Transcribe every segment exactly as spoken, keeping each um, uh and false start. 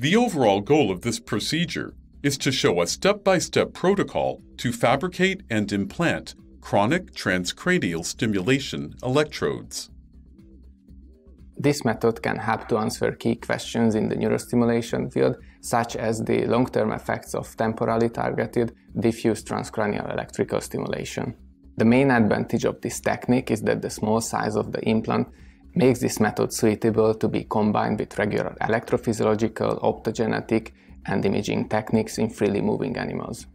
The overall goal of this procedure is to show a step-by-step protocol to fabricate and implant chronic transcranial stimulation electrodes. This method can help to answer key questions in the neurostimulation field, such as the long-term effects of temporally targeted diffuse transcranial electrical stimulation. The main advantage of this technique is that the small size of the implant makes this method suitable to be combined with regular electrophysiological, optogenetic, and imaging techniques in freely moving animals.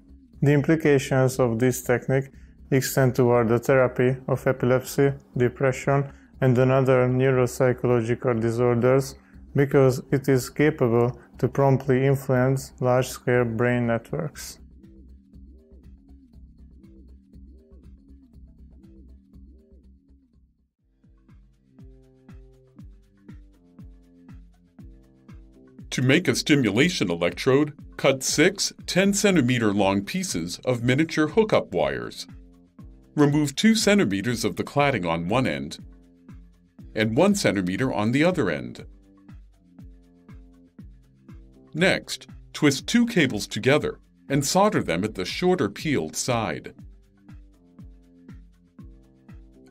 The implications of this technique extend toward the therapy of epilepsy, depression, and other neuropsychological disorders because it is capable to promptly influence large-scale brain networks. To make a stimulation electrode, cut six ten centimeter long pieces of miniature hookup wires. Remove two centimeters of the cladding on one end and one centimeter on the other end. Next, twist two cables together and solder them at the shorter peeled side.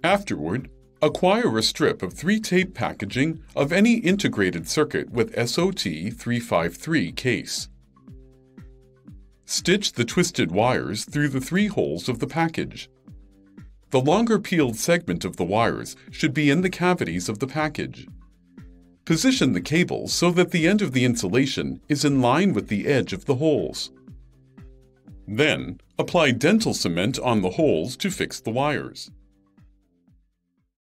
Afterward, acquire a strip of three tape packaging of any integrated circuit with S O T three five three case. Stitch the twisted wires through the three holes of the package. The longer peeled segment of the wires should be in the cavities of the package. Position the cable so that the end of the insulation is in line with the edge of the holes. Then, apply dental cement on the holes to fix the wires.